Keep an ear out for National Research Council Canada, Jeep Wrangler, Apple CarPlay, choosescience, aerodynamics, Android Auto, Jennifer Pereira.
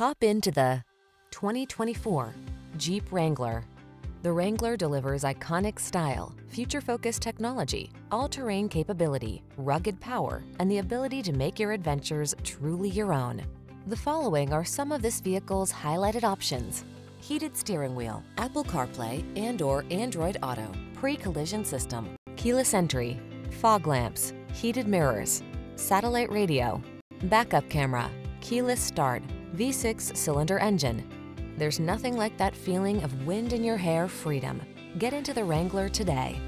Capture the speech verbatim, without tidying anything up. Hop into the twenty twenty-four Jeep Wrangler. The Wrangler delivers iconic style, future-focused technology, all-terrain capability, rugged power, and the ability to make your adventures truly your own. The following are some of this vehicle's highlighted options: heated steering wheel, Apple CarPlay and/or Android Auto, pre-collision system, keyless entry, fog lamps, heated mirrors, satellite radio, backup camera, keyless start, V six cylinder engine. There's nothing like that feeling of wind in your hair freedom. Get into the Wrangler today.